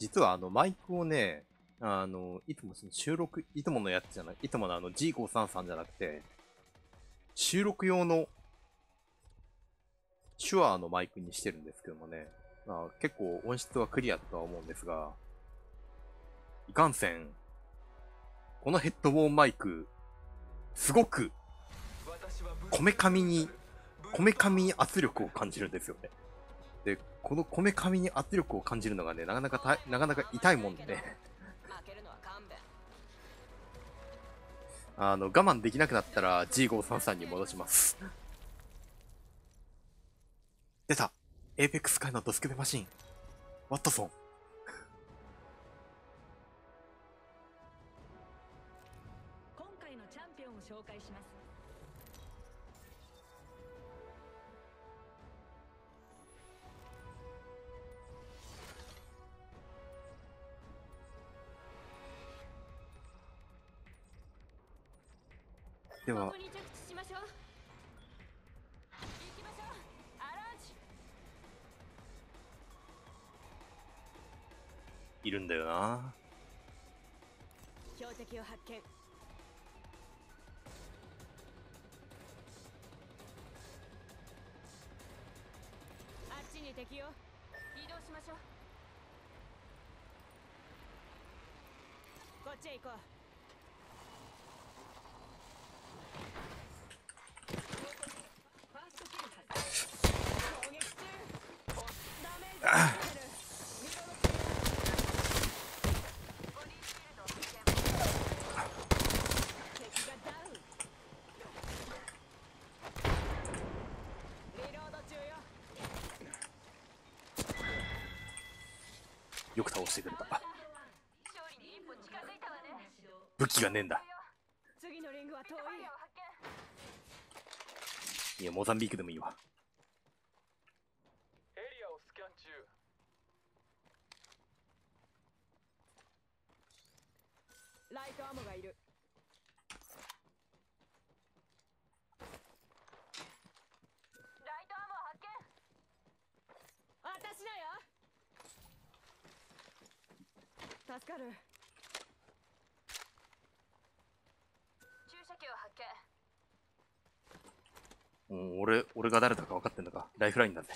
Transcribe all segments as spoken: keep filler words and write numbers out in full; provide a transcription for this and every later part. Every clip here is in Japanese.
実はあのマイクをね、あの、いつもその収録、いつものやつじゃない、いつものあの ジーごーさんさん じゃなくて、収録用の手話のマイクにしてるんですけどもね、まあ、結構音質はクリアだとは思うんですが、いかんせん、このヘッドホンマイク、すごく、こめかみに、こめかみに圧力を感じるんですよね。で、このこめかみに圧力を感じるのがね、なかなかた、なかなか痛いもんでね。あの、我慢できなくなったら ジーごーさんさん に戻します。出た！エーペックス界のドスケベマシン、ワットソン。今回のチャンピオンを紹介します。では、いるんだよな。標的を発見。あっちに敵を移動しましょう。こっちへ行こう。よく倒してくれた。武器がねえんだ。いや、モザンビークでもいいわ。ライトアームがいる。ライトアームを発見。私だよ。助かる。注射器を発見。もう俺俺が誰だか分かってんのか。ライフラインだぜ。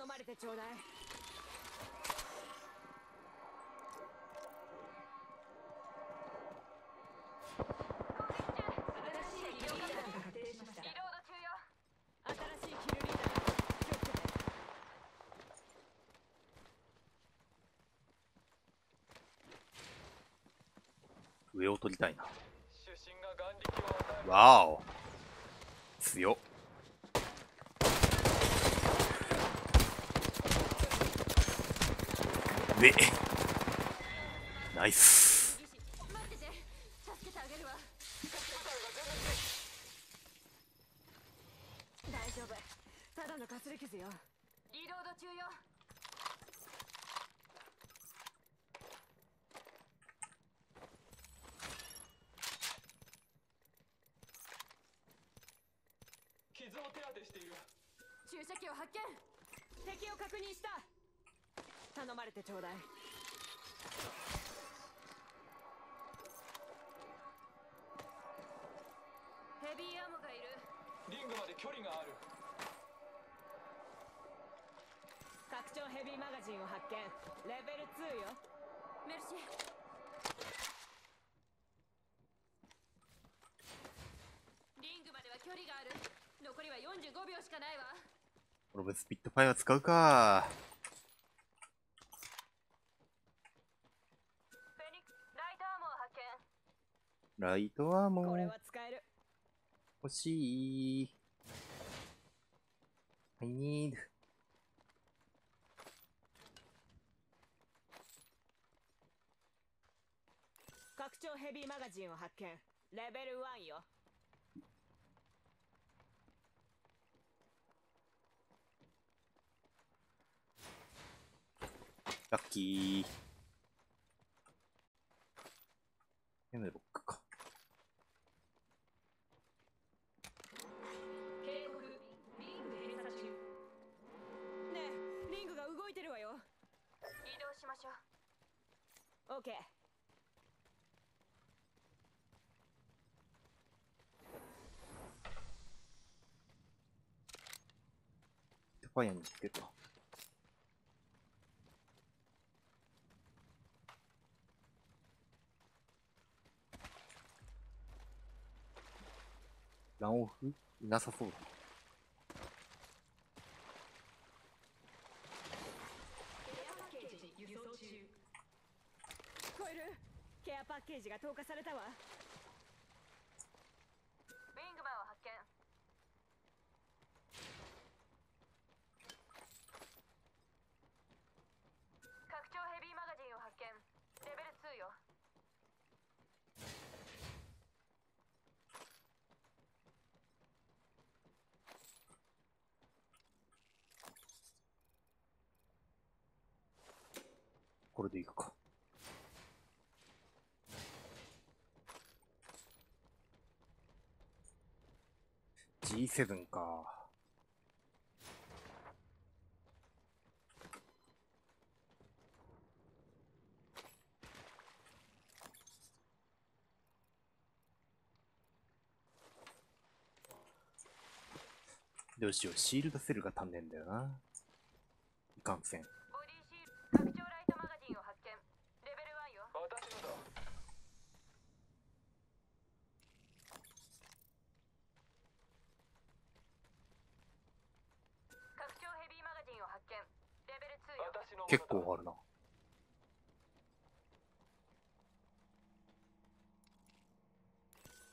飲まれてちょうだい。上を取りたいな。わお、強っ。で、ナイス。大丈夫。ただのかすり傷よ。リロード中よ。傷を手当てしている。注射器を発見。敵を確認した。頼まれてちょうだい。ヘビーアームがいる。リングまで距離がある。拡張ヘビーマガジンを発見。レベルツーよ。メルシー。リングまでは距離がある。残りはよんじゅうごびょうしかないわ。俺もスピットファイア使うか。ライトはもう欲しい。I need。拡張ヘビーマガジンを発見。レベルワンよ。ラッキー。エムロックか。OK。手早に行ってた。ランオフいなさそうだ。聞こえる？ケアパッケージが投下されたわ。ウィングマンを発見。拡張ヘビーマガジンを発見。レベルツーよ。これでいくか。ジーセブン か。どうしよう、シールドセルが足んねえんだよな。いかんせん。結構あるな。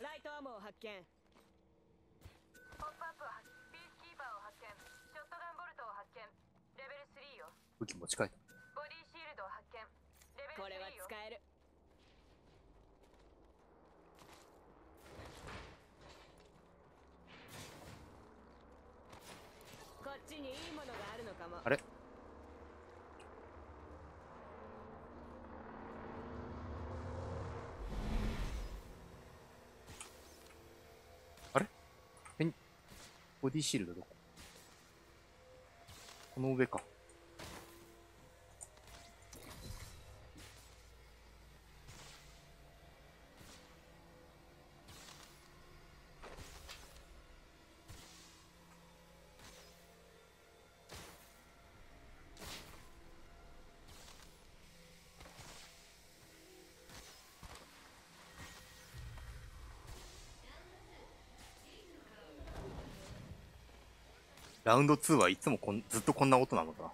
ライトアームを発見。ポップアップはピースキーパーを発見。ショットガンボルトを発見。レベルスリーよ。武器持ち帰った。ボディシールドを発見。レベルスリーよ。これは使える。こっちにいいものがあるのかも。あれ？ボディシールドどこ？この上か。ラウンドツーはいつもこんずっとこんな音なのかな。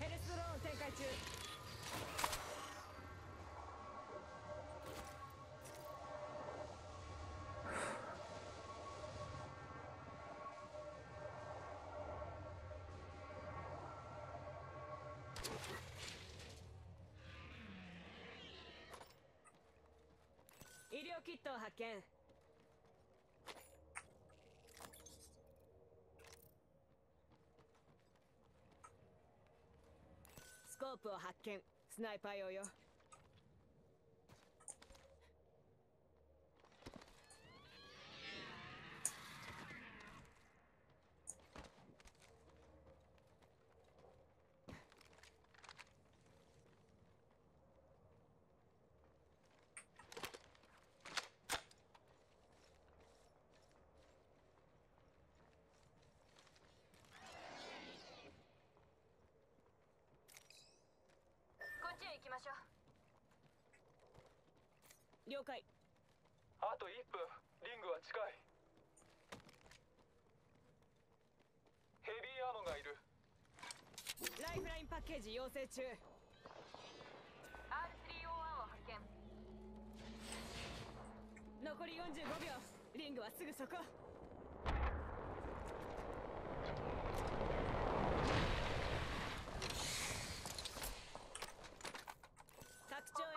ヘルスドローン展開中。医療キットを発見。スコープを発見。スナイパー用よ。了解。あといっぷん、リングは近い。ヘビーアーモがいる。ライフラインパッケージ要請中。 アールスリーオーワン を発見。残りよんじゅうごびょう。リングはすぐそこ。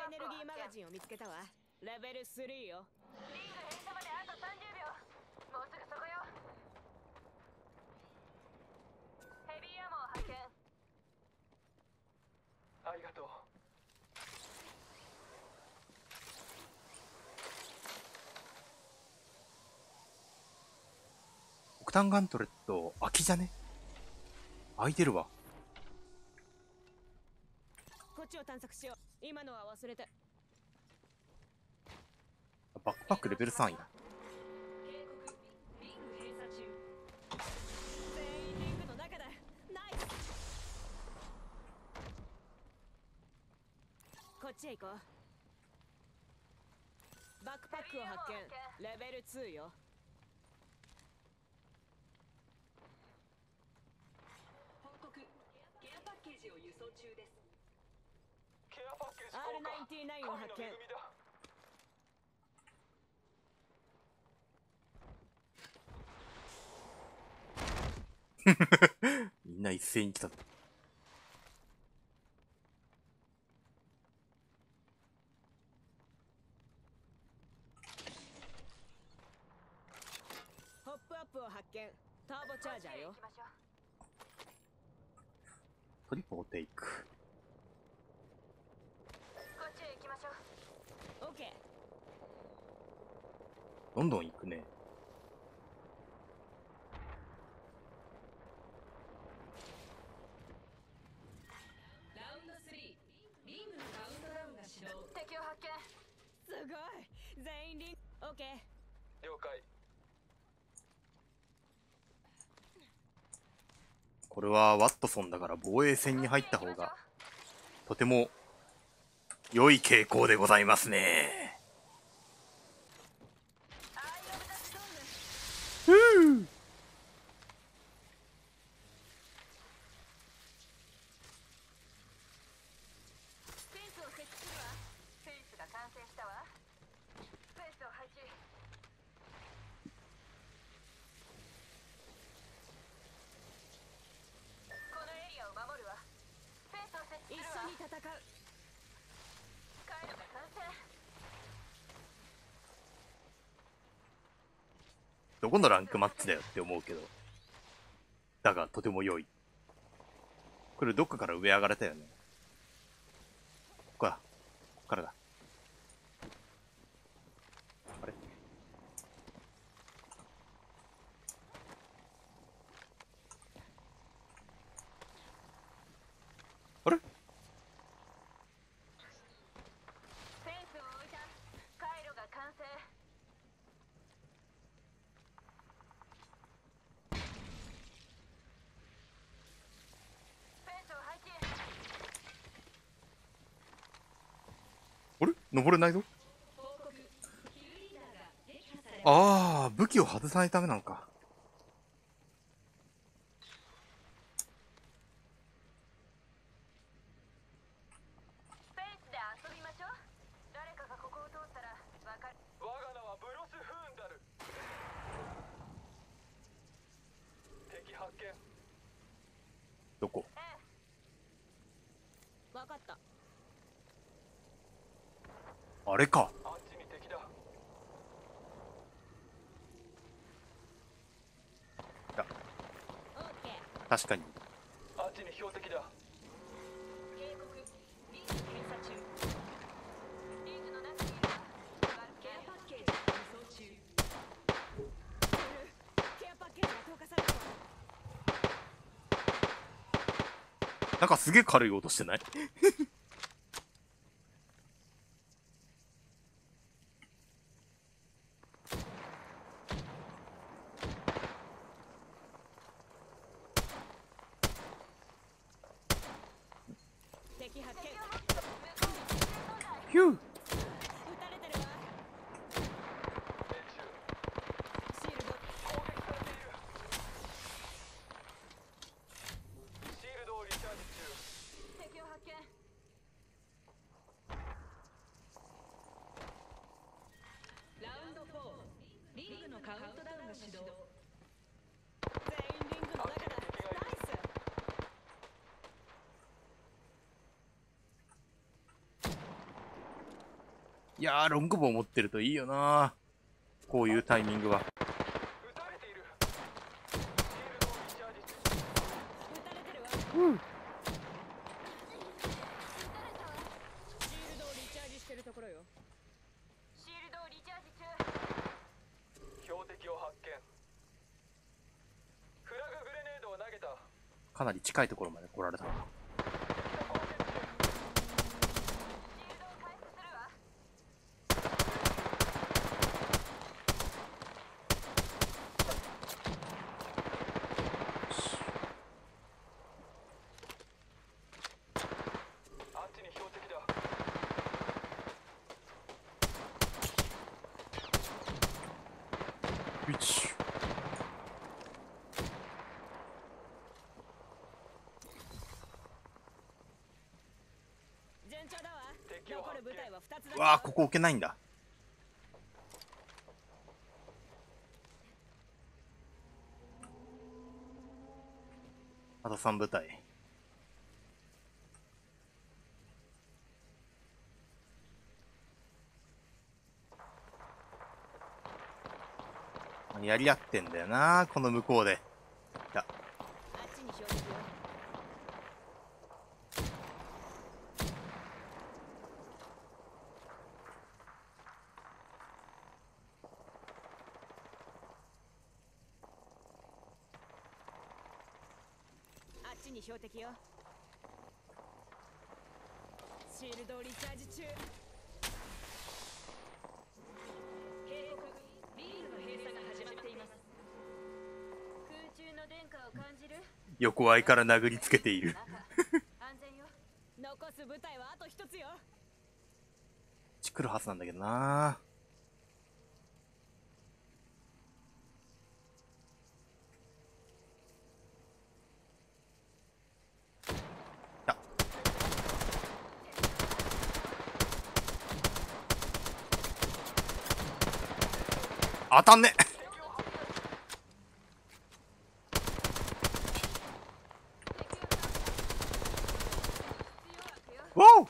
エネルギーマガジンを見つけたわ。レベルスリーよ。リング閉鎖まであとさんじゅうびょう。もうすぐそこよ。ヘビーアモを発見。ありがとう。極端ガントレット、空きじゃね？空いてるわ。こっちを探索しよう。今のは忘れて。バックパックレベルさんや。こっちへ行こう。バックパックを発見。レベルによ。報告。ケアパッケージを輸送中です。ケアパッケージ効果。アールナインティナインを発見。みんな一斉に来た。ホップアップを発見。ターボチャージャーよ。トリポーテイク。こっちへ行きましょう。オッケー。どんどん行くね。全員リンオッケー。了解。これはワットソンだから防衛戦に入った方がとても良い傾向でございますね。うん。どこのランクマッチだよって思うけど、だがとても良い。これどっかから上上がれたよね。ここだ、ここからだ。あれ？あれ？登れないぞ。ああ、武器を外さないためなのか。どこ？わかった。あれか。確かに。アーチに標的だ。警告。リング検査中。リングの中にはケアパッケージを輸送中。ケアパッケージが投下された。なんかすげえ軽い音してない？カウントダウンが始動。全員リングの中だ。ナイス。いやー、ロングボウ持ってるといいよなー、こういうタイミングは。うん。かなり近いところまで来られた。うわあ、ここ置けないんだ。あとさん部隊。やり合ってんだよな、この向こうで。いた。標的よ。シールドリチャージ中。警告、ビールの閉鎖が始まっています。空中の電荷を感じる。横ワイから殴りつけている。安全よ。残す部隊はあと一つよ。ちくるはずなんだけどな。当たんね。わお。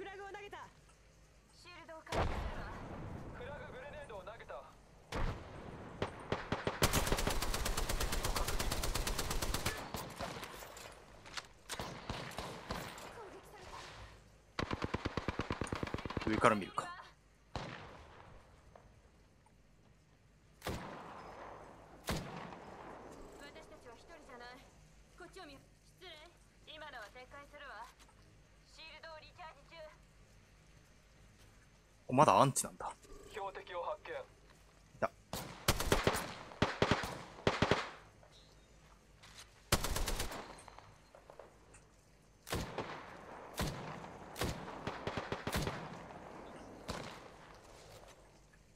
フラグを投げた。シールドを回収。フラググレネードを投げた。上から見るか。私たちは一人じゃない。こっちを見。失礼。今のは撤回するわ。シールドをリチャージ中。お、まだアンチなんだ。標的を発見。だ。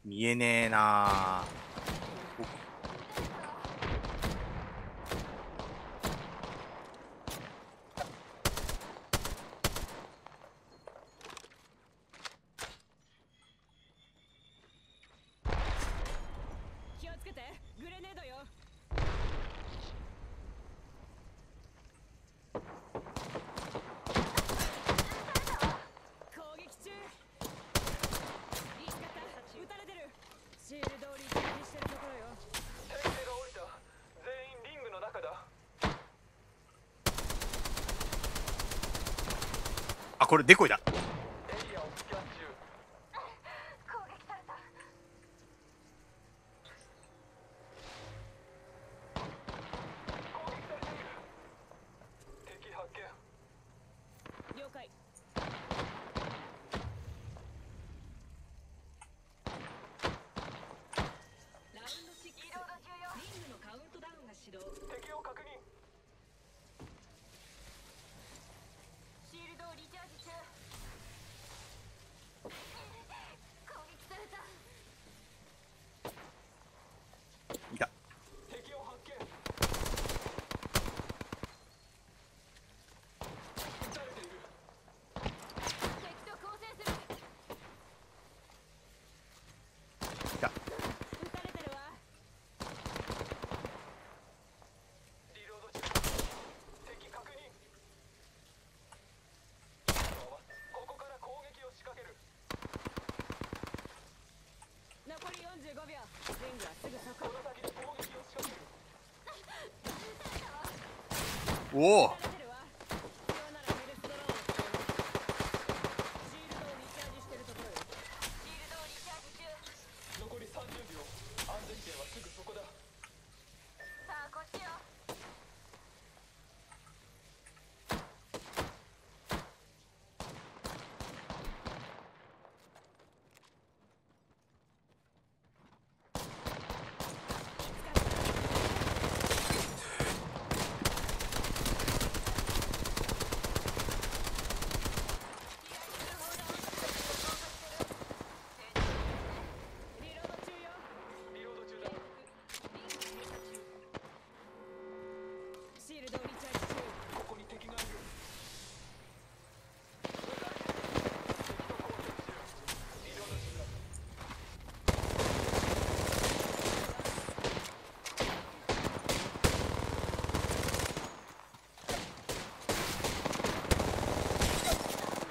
見えねえなあ。気をつけて、グレネードよ。あ、これデコイだ。おお、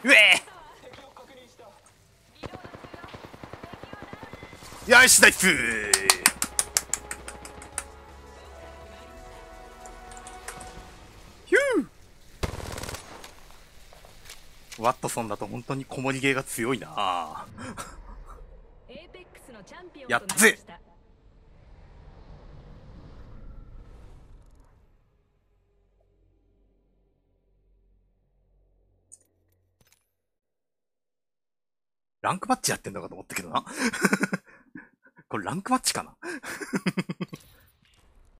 うえー、よしナイス。ヒュー、ワットソンだと本当にこもりゲーが強いな。やったぜ。ランクマッチやってんのかと思ったけどな。これランクマッチかな